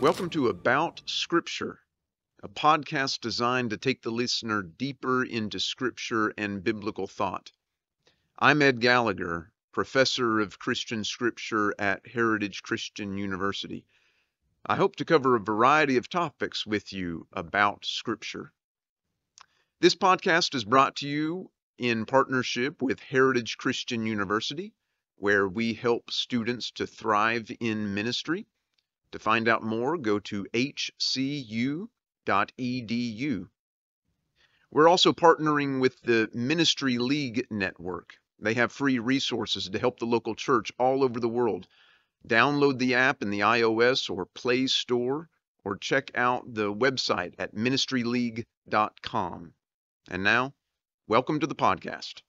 Welcome to About Scripture, a podcast designed to take the listener deeper into Scripture and biblical thought. I'm Ed Gallagher, professor of Christian Scripture at Heritage Christian University. I hope to cover a variety of topics with you about Scripture. This podcast is brought to you in partnership with Heritage Christian University, where we help students to thrive in ministry. To find out more, go to hcu.edu. We're also partnering with the Ministry League Network. They have free resources to help the local church all over the world. Download the app in the iOS or Play Store, or check out the website at ministryleague.com. And now, welcome to the podcast.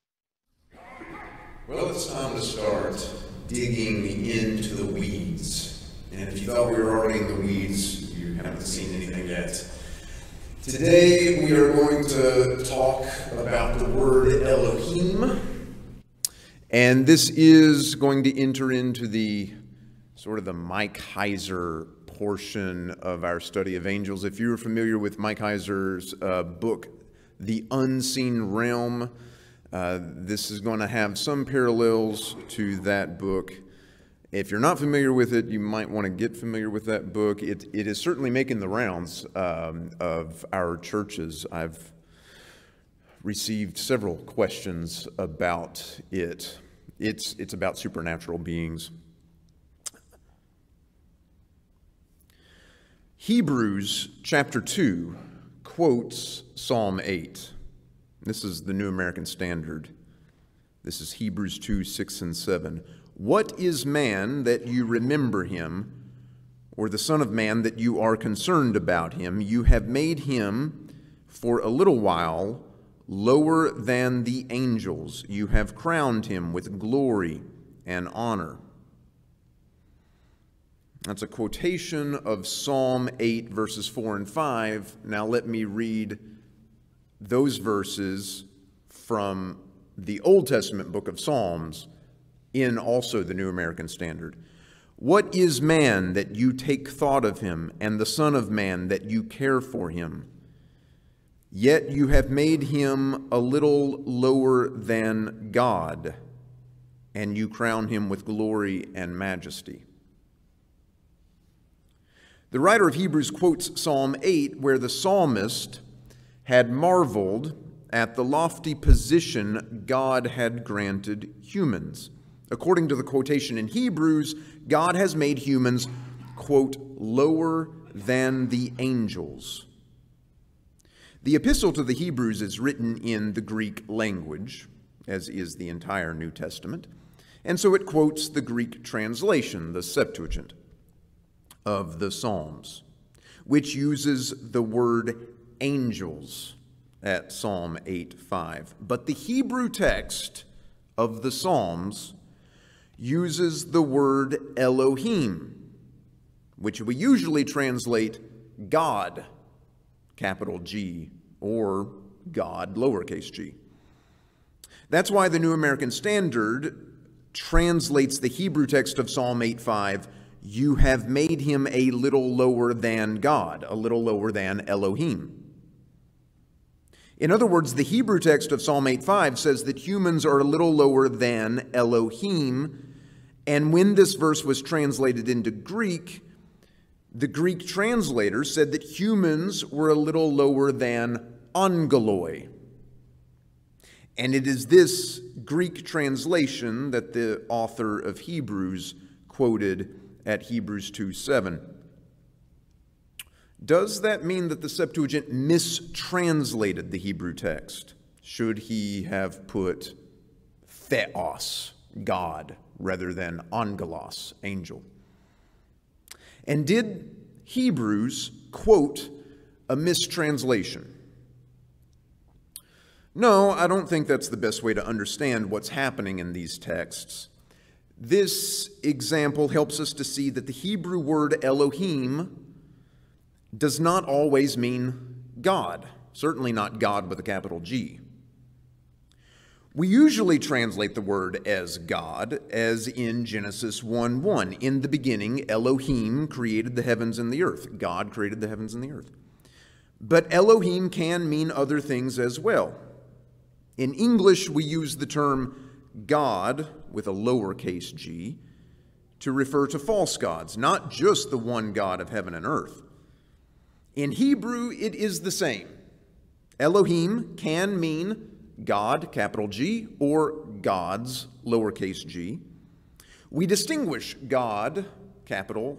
Well, it's time to start digging into the weeds. And if you thought we were already in the weeds, you haven't seen anything yet. Today we are going to talk about the word Elohim. And this is going to enter into the sort of the Mike Heiser portion of our study of angels. If you're familiar with Mike Heiser's book, The Unseen Realm, this is going to have some parallels to that book. If you're not familiar with it, you might want to get familiar with that book. It is certainly making the rounds of our churches. I've received several questions about it. It's about supernatural beings. Hebrews chapter 2 quotes Psalm 8. This is the New American Standard. This is Hebrews 2, 6 and 7. What is man that you remember him, or the son of man that you are concerned about him? You have made him for a little while lower than the angels. You have crowned him with glory and honor. That's a quotation of Psalm 8, verses 4 and 5. Now let me read those verses from the Old Testament book of Psalms, in also the New American Standard. What is man that you take thought of him, and the son of man that you care for him? Yet you have made him a little lower than God, and you crown him with glory and majesty. The writer of Hebrews quotes Psalm 8, where the psalmist had marveled at the lofty position God had granted humans. According to the quotation in Hebrews, God has made humans, quote, lower than the angels. The epistle to the Hebrews is written in the Greek language, as is the entire New Testament, and so it quotes the Greek translation, the Septuagint, of the Psalms, which uses the word angels at Psalm 8:5. But the Hebrew text of the Psalms uses the word Elohim, which we usually translate God, capital G, or God, lowercase g. That's why the New American Standard translates the Hebrew text of Psalm 8:5, you have made him a little lower than God, a little lower than Elohim. In other words, the Hebrew text of Psalm 8:5 says that humans are a little lower than Elohim. And when this verse was translated into Greek, the Greek translator said that humans were a little lower than angeloi. And it is this Greek translation that the author of Hebrews quoted at Hebrews 2:7. Does that mean that the Septuagint mistranslated the Hebrew text? Should he have put theos, God, rather than angelos, angel? And did Hebrews quote a mistranslation? No, I don't think that's the best way to understand what's happening in these texts. This example helps us to see that the Hebrew word Elohim does not always mean God, certainly not God with a capital G. We usually translate the word as God, as in Genesis 1:1. In the beginning, Elohim created the heavens and the earth. God created the heavens and the earth. But Elohim can mean other things as well. In English, we use the term God, with a lowercase g, to refer to false gods, not just the one God of heaven and earth. In Hebrew, it is the same. Elohim can mean God, capital G, or gods, lowercase g. We distinguish God, capital,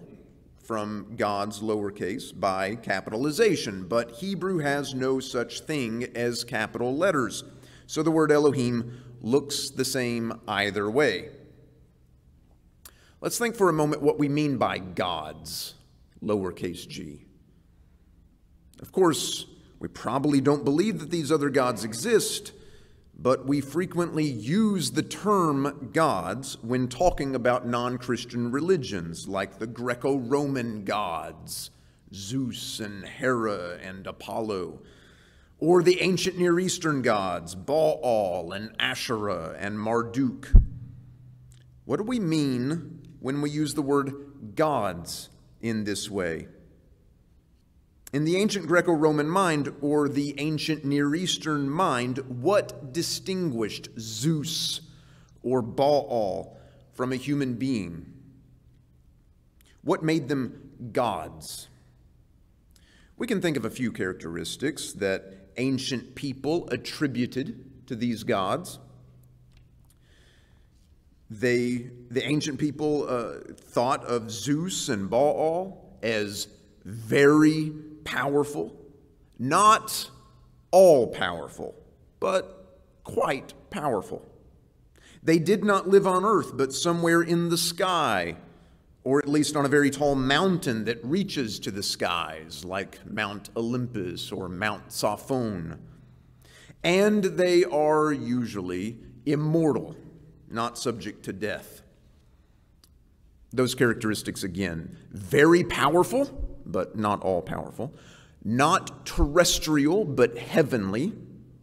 from gods, lowercase, by capitalization, but Hebrew has no such thing as capital letters. So the word Elohim looks the same either way. Let's think for a moment what we mean by gods, lowercase g. Of course, we probably don't believe that these other gods exist, but we frequently use the term gods when talking about non-Christian religions like the Greco-Roman gods, Zeus and Hera and Apollo, or the ancient Near Eastern gods, Baal and Asherah and Marduk. What do we mean when we use the word gods in this way? In the ancient Greco-Roman mind, or the ancient Near Eastern mind, what distinguished Zeus or Baal from a human being? What made them gods? We can think of a few characteristics that ancient people attributed to these gods. The ancient people thought of Zeus and Baal as very powerful, not all-powerful, but quite powerful. They did not live on earth, but somewhere in the sky, or at least on a very tall mountain that reaches to the skies, like Mount Olympus or Mount Sophon. And they are usually immortal, not subject to death. Those characteristics again, very powerful, but not all-powerful, not terrestrial, but heavenly,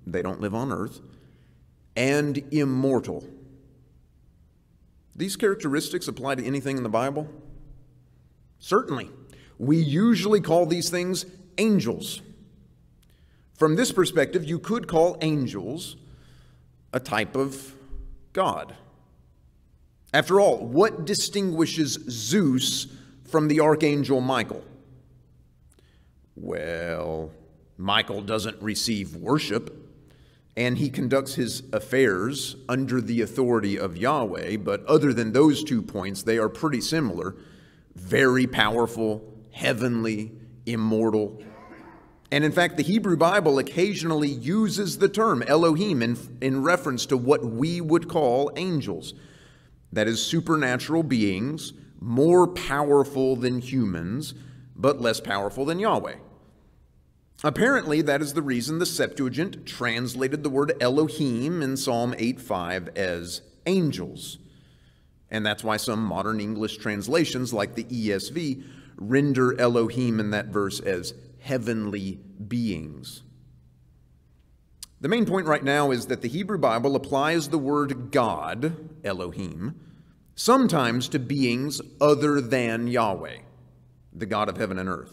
they don't live on earth, and immortal. These characteristics apply to anything in the Bible? Certainly. We usually call these things angels. From this perspective, you could call angels a type of God. After all, what distinguishes Zeus from the archangel Michael? Well, Michael doesn't receive worship, and he conducts his affairs under the authority of Yahweh, but other than those 2 points, they are pretty similar. Very powerful, heavenly, immortal. And in fact, the Hebrew Bible occasionally uses the term Elohim in reference to what we would call angels. That is, supernatural beings, more powerful than humans, but less powerful than Yahweh. Apparently, that is the reason the Septuagint translated the word Elohim in Psalm 8:5 as angels. And that's why some modern English translations, like the ESV, render Elohim in that verse as heavenly beings. The main point right now is that the Hebrew Bible applies the word God, Elohim, sometimes to beings other than Yahweh, the God of heaven and earth.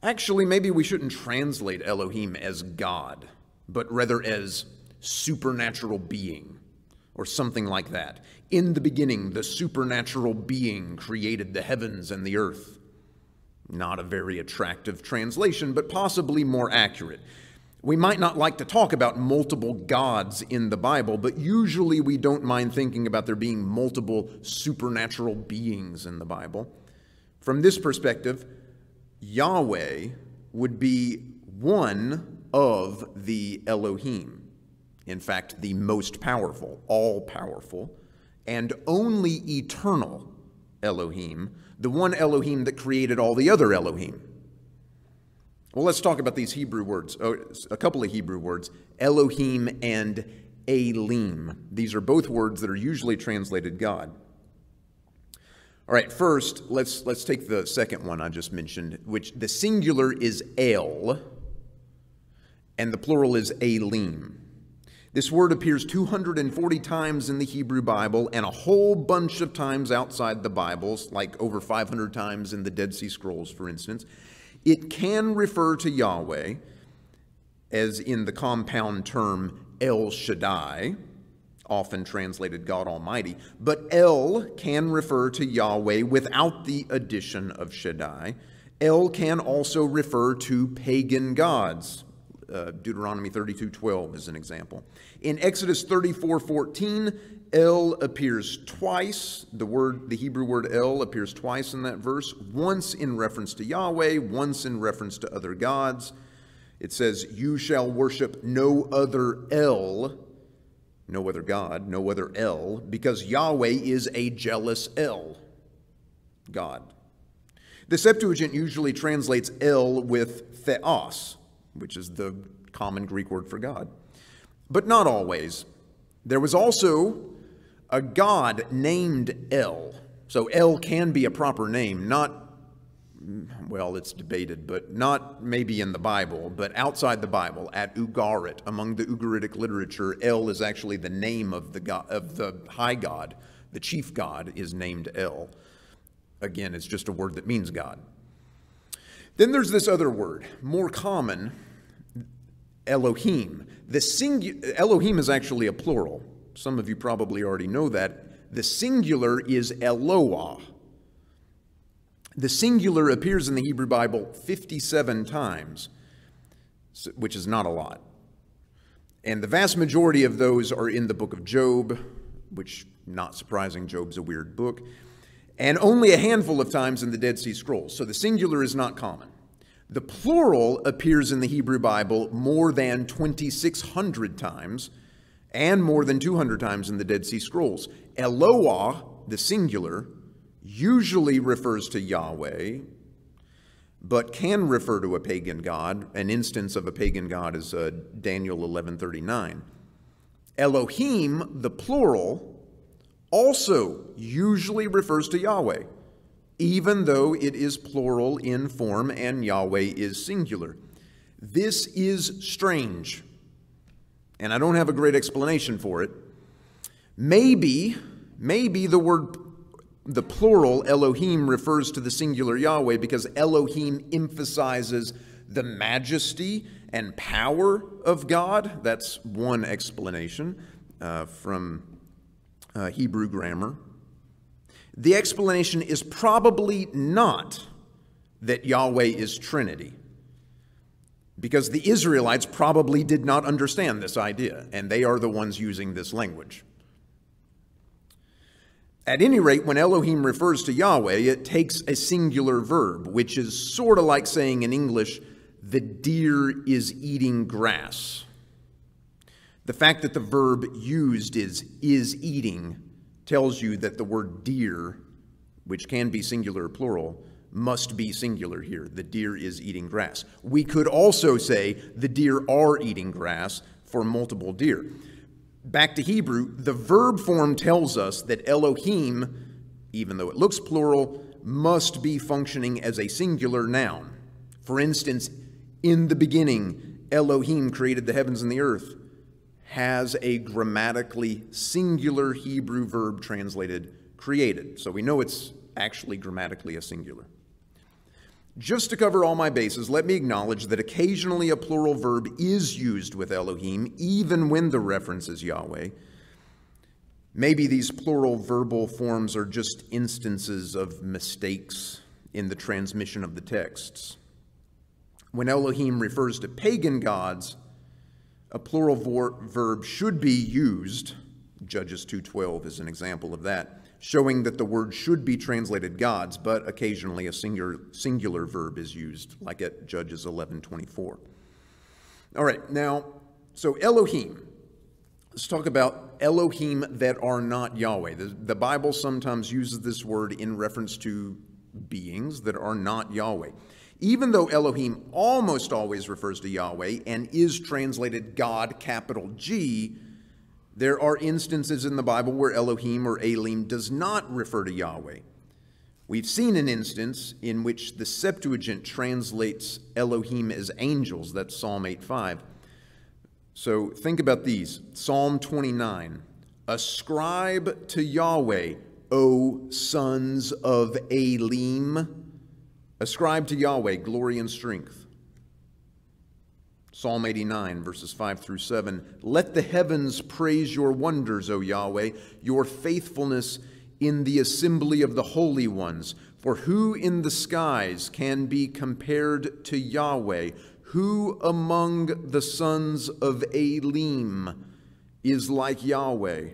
Actually, maybe we shouldn't translate Elohim as God, but rather as supernatural being, or something like that. In the beginning, the supernatural being created the heavens and the earth. Not a very attractive translation, but possibly more accurate. We might not like to talk about multiple gods in the Bible, but usually we don't mind thinking about there being multiple supernatural beings in the Bible. From this perspective, Yahweh would be one of the Elohim. In fact, the most powerful, all-powerful, and only eternal Elohim, the one Elohim that created all the other Elohim. Well, let's talk about these Hebrew words, a couple of Hebrew words, Elohim and Elim. These are both words that are usually translated God. All right, first, let's take the second one I just mentioned, which the singular is El, and the plural is Elim. This word appears 240 times in the Hebrew Bible and a whole bunch of times outside the Bibles, like over 500 times in the Dead Sea Scrolls, for instance. It can refer to Yahweh, as in the compound term El Shaddai, often translated God Almighty, but El can refer to Yahweh without the addition of Shaddai. El can also refer to pagan gods. Deuteronomy 32:12 is an example. In Exodus 34:14, El appears twice. The Hebrew word El appears twice in that verse, once in reference to Yahweh, once in reference to other gods. It says, "You shall worship no other El," no other God, no other El, because Yahweh is a jealous El, God. The Septuagint usually translates El with theos, which is the common Greek word for God, but not always. There was also a god named El. So El can be a proper name, not, well, it's debated, but not maybe in the Bible, but outside the Bible, at Ugarit, among the Ugaritic literature, El is actually the name of the god, of the high god. The chief god is named El. Again, it's just a word that means God. Then there's this other word, more common, Elohim. Elohim is actually a plural. Some of you probably already know that. The singular is Eloah. The singular appears in the Hebrew Bible 57 times, which is not a lot. And the vast majority of those are in the book of Job, which, not surprising, Job's a weird book. And only a handful of times in the Dead Sea Scrolls. So the singular is not common. The plural appears in the Hebrew Bible more than 2,600 times and more than 200 times in the Dead Sea Scrolls. Eloah, the singular, usually refers to Yahweh, but can refer to a pagan god. An instance of a pagan god is Daniel 11:39. Elohim, the plural, also usually refers to Yahweh, even though it is plural in form and Yahweh is singular. This is strange, and I don't have a great explanation for it. Maybe the plural Elohim refers to the singular Yahweh because Elohim emphasizes the majesty and power of God. That's one explanation from Hebrew grammar. The explanation is probably not that Yahweh is Trinity, because the Israelites probably did not understand this idea, and they are the ones using this language. At any rate, when Elohim refers to Yahweh, it takes a singular verb, which is sort of like saying in English, the deer is eating grass. The fact that the verb used is eating tells you that the word deer, which can be singular or plural, must be singular here. The deer is eating grass. We could also say the deer are eating grass for multiple deer. Back to Hebrew, the verb form tells us that Elohim, even though it looks plural, must be functioning as a singular noun. For instance, in the beginning, Elohim created the heavens and the earth, has a grammatically singular Hebrew verb translated created. So we know it's actually grammatically a singular. Just to cover all my bases, let me acknowledge that occasionally a plural verb is used with Elohim, even when the reference is Yahweh. Maybe these plural verbal forms are just instances of mistakes in the transmission of the texts. When Elohim refers to pagan gods, a plural verb should be used. Judges 2:12 is an example of that, showing that the word should be translated gods, but occasionally a singular verb is used, like at Judges 11:24. All right, now, so Elohim. Let's talk about Elohim that are not Yahweh. The Bible sometimes uses this word in reference to beings that are not Yahweh. Even though Elohim almost always refers to Yahweh and is translated God, capital G, there are instances in the Bible where Elohim or Elim does not refer to Yahweh. We've seen an instance in which the Septuagint translates Elohim as angels. That's Psalm 8:5. So think about these. Psalm 29. Ascribe to Yahweh, O sons of Elim. Ascribe to Yahweh glory and strength. Psalm 89, verses 5 through 7. Let the heavens praise your wonders, O Yahweh, your faithfulness in the assembly of the holy ones. For who in the skies can be compared to Yahweh? Who among the sons of Elim is like Yahweh,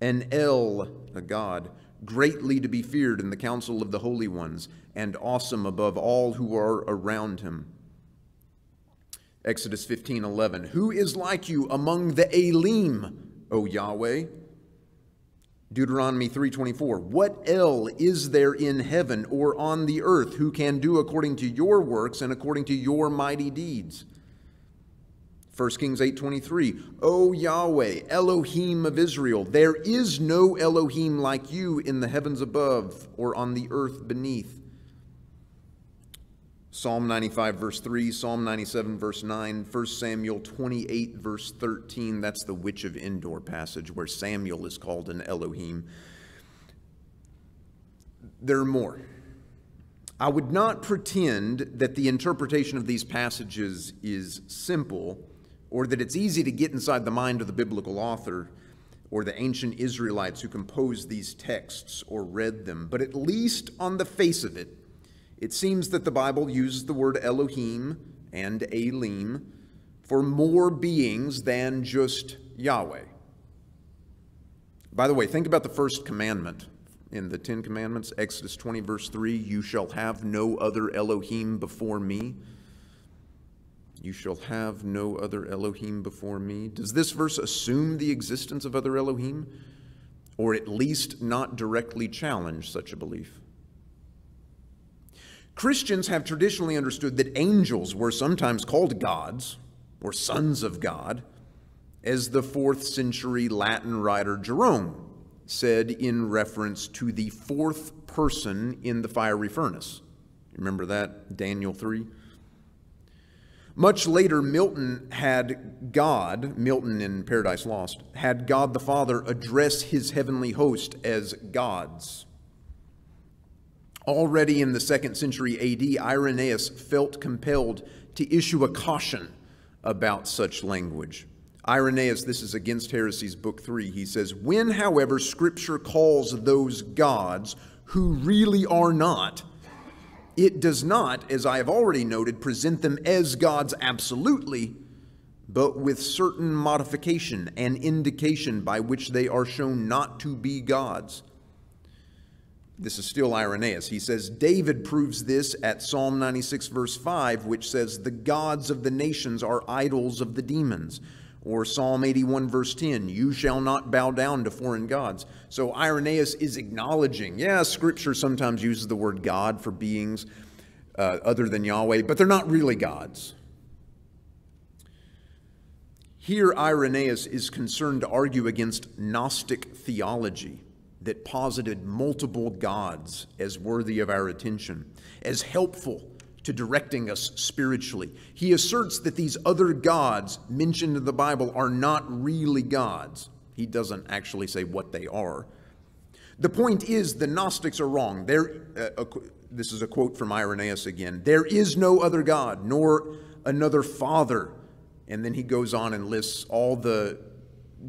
an El, a God, greatly to be feared in the council of the holy ones, and awesome above all who are around him? Exodus 15:11. Who is like you among the Elim, O Yahweh? Deuteronomy 3:24. What El is there in heaven or on the earth who can do according to your works and according to your mighty deeds? 1 Kings 8:23. O Yahweh, Elohim of Israel, there is no Elohim like you in the heavens above or on the earth beneath. Psalm 95, verse 3, Psalm 97, verse 9, 1 Samuel 28, verse 13. That's the Witch of Endor passage where Samuel is called an Elohim. There are more. I would not pretend that the interpretation of these passages is simple or that it's easy to get inside the mind of the biblical author or the ancient Israelites who composed these texts or read them. But at least on the face of it, it seems that the Bible uses the word Elohim and Elim for more beings than just Yahweh. By the way, think about the first commandment in the Ten Commandments, Exodus 20, verse 3, you shall have no other Elohim before me. You shall have no other Elohim before me. Does this verse assume the existence of other Elohim, or at least not directly challenge such a belief? Christians have traditionally understood that angels were sometimes called gods or sons of God, as the 4th century Latin writer Jerome said in reference to the 4th person in the fiery furnace. Remember that? Daniel 3. Much later, Milton had God, Milton in Paradise Lost, had God the Father address his heavenly host as gods. Already in the 2nd century AD, Irenaeus felt compelled to issue a caution about such language. Irenaeus, this is Against Heresies, Book 3, he says, when, however, Scripture calls those gods who really are not, it does not, as I have already noted, present them as gods absolutely, but with certain modification and indication by which they are shown not to be gods. This is still Irenaeus. He says, David proves this at Psalm 96, verse 5, which says, the gods of the nations are idols of the demons. Or Psalm 81, verse 10, you shall not bow down to foreign gods. So Irenaeus is acknowledging, yeah, Scripture sometimes uses the word God for beings other than Yahweh, but they're not really gods. Here Irenaeus is concerned to argue against Gnostic theology that posited multiple gods as worthy of our attention, as helpful to directing us spiritually. He asserts that these other gods mentioned in the Bible are not really gods. He doesn't actually say what they are. The point is the Gnostics are wrong. This is a quote from Irenaeus again. There is no other God, nor another father. And then he goes on and lists all the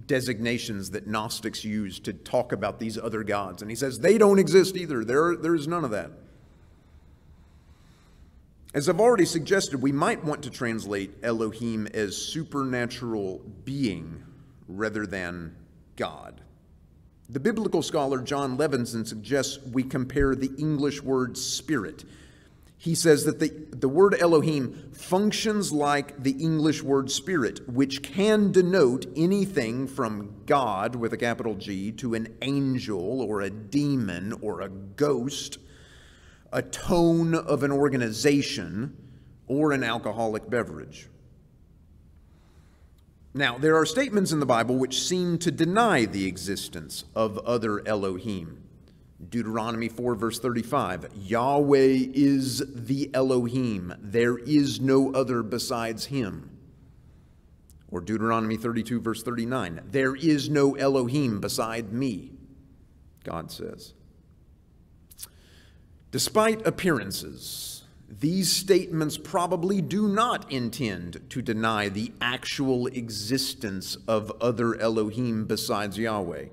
designations that Gnostics use to talk about these other gods. And he says, they don't exist either. There is none of that. As I've already suggested, we might want to translate Elohim as supernatural being rather than God. The biblical scholar John Levinson suggests we compare the English word spirit. He says that the word Elohim functions like the English word spirit, which can denote anything from God, with a capital G, to an angel or a demon or a ghost, a tone of an organization, or an alcoholic beverage. Now, there are statements in the Bible which seem to deny the existence of other Elohim. Deuteronomy 4, verse 35, Yahweh is the Elohim. There is no other besides him. Or Deuteronomy 32, verse 39, there is no Elohim beside me, God says. Despite appearances, these statements probably do not intend to deny the actual existence of other Elohim besides Yahweh.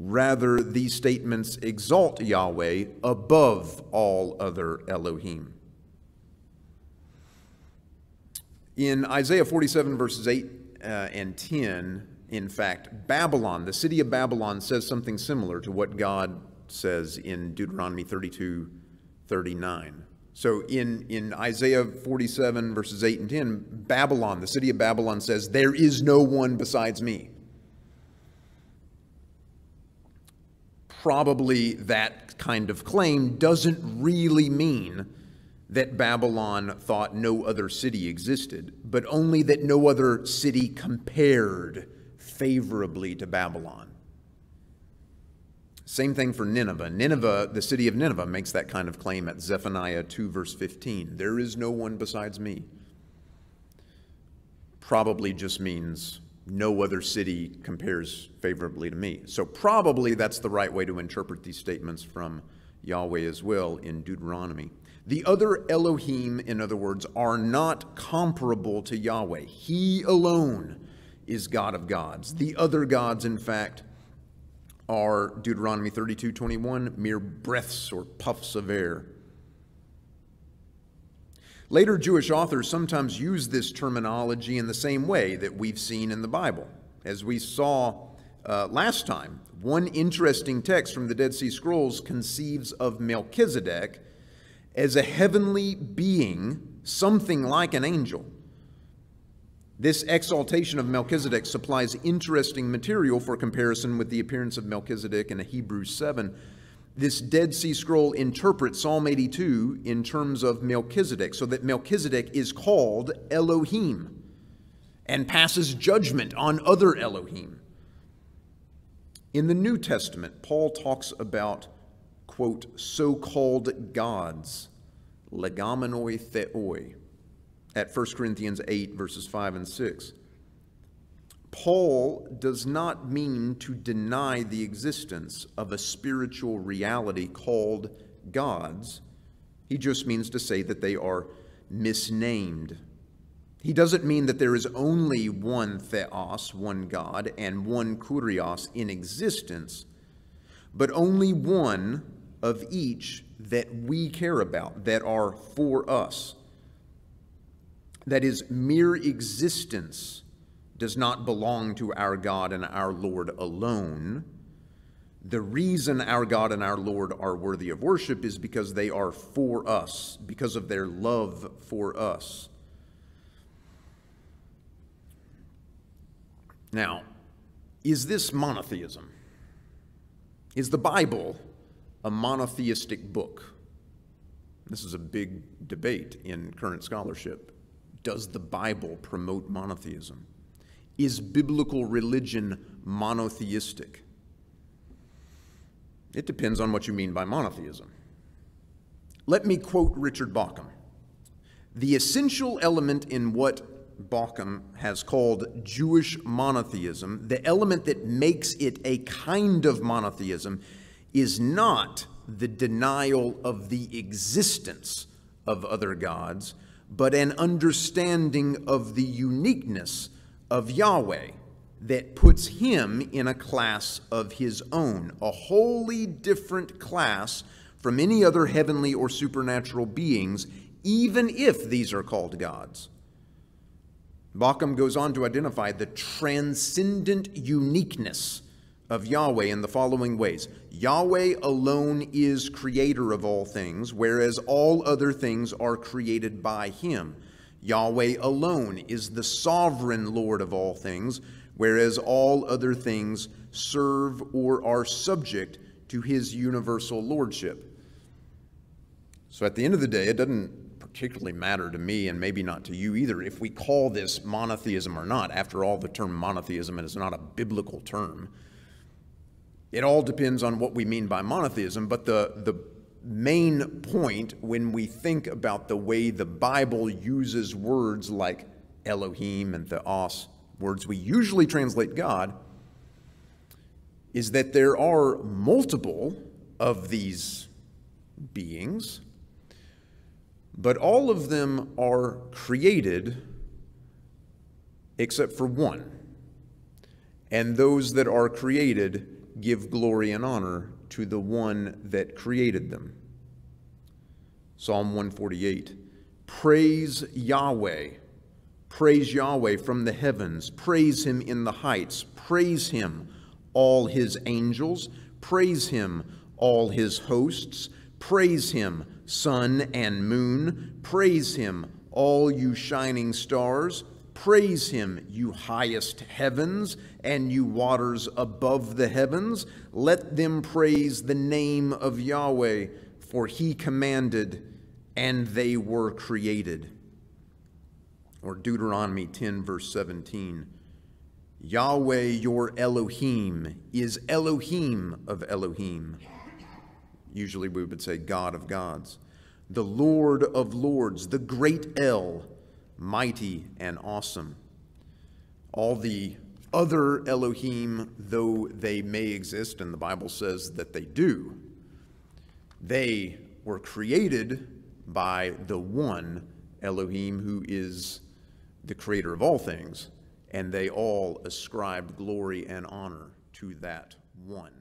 Rather, these statements exalt Yahweh above all other Elohim. In Isaiah 47, verses 8 and 10, in fact, Babylon, the city of Babylon, says something similar to what God says in Deuteronomy 32, 39. So in Isaiah 47, verses 8 and 10, Babylon, the city of Babylon, says, there is no one besides me. Probably that kind of claim doesn't really mean that Babylon thought no other city existed, but only that no other city compared favorably to Babylon. Same thing for Nineveh. Nineveh, the city of Nineveh, makes that kind of claim at Zephaniah 2, verse 15. There is no one besides me. Probably just means no other city compares favorably to me. So probably that's the right way to interpret these statements from Yahweh as well in Deuteronomy. The other Elohim, in other words, are not comparable to Yahweh. He alone is God of gods. The other gods, in fact, are, Deuteronomy 32, 21, mere breaths or puffs of air. Later Jewish authors sometimes use this terminology in the same way that we've seen in the Bible. As we saw last time, one interesting text from the Dead Sea Scrolls conceives of Melchizedek as a heavenly being, something like an angel. This exaltation of Melchizedek supplies interesting material for comparison with the appearance of Melchizedek in Hebrews 7. This Dead Sea Scroll interprets Psalm 82 in terms of Melchizedek, so that Melchizedek is called Elohim and passes judgment on other Elohim. In the New Testament, Paul talks about, quote, so-called gods, legomenoi theoi, at 1 Corinthians 8, verses 5 and 6. Paul does not mean to deny the existence of a spiritual reality called gods. He just means to say that they are misnamed. He doesn't mean that there is only one theos, one God, and one kurios in existence, but only one of each that we care about, that are for us. That is, mere existence does not belong to our God and our Lord alone. The reason our God and our Lord are worthy of worship is because they are for us, because of their love for us. Now, is this monotheism? Is the Bible a monotheistic book? This is a big debate in current scholarship. Does the Bible promote monotheism? Is biblical religion monotheistic? It depends on what you mean by monotheism. Let me quote Richard Bauckham. The essential element in what Bauckham has called Jewish monotheism, the element that makes it a kind of monotheism, is not the denial of the existence of other gods, but an understanding of the uniqueness of Yahweh that puts him in a class of his own, a wholly different class from any other heavenly or supernatural beings, even if these are called gods. Bauckham goes on to identify the transcendent uniqueness of Yahweh in the following ways. Yahweh alone is creator of all things, whereas all other things are created by him. Yahweh alone is the sovereign Lord of all things, whereas all other things serve or are subject to his universal lordship. So at the end of the day, it doesn't particularly matter to me, and maybe not to you either, if we call this monotheism or not. After all, the term monotheism is not a biblical term. It all depends on what we mean by monotheism, but the main point when we think about the way the Bible uses words like Elohim and theos, words we usually translate God, is that there are multiple of these beings, but all of them are created except for one. And those that are created give glory and honor to the one that created them. Psalm 148, praise Yahweh. Praise Yahweh from the heavens. Praise him in the heights. Praise him, all his angels. Praise him, all his hosts. Praise him, sun and moon. Praise him, all you shining stars. Praise him, you highest heavens, and you waters above the heavens. Let them praise the name of Yahweh, for he commanded, and they were created. Or Deuteronomy 10, verse 17. Yahweh, your Elohim, is Elohim of Elohim. Usually we would say God of gods. The Lord of lords, the great El, mighty and awesome. All the other Elohim, though they may exist, and the Bible says that they do, they were created by the one Elohim who is the creator of all things, and they all ascribed glory and honor to that one.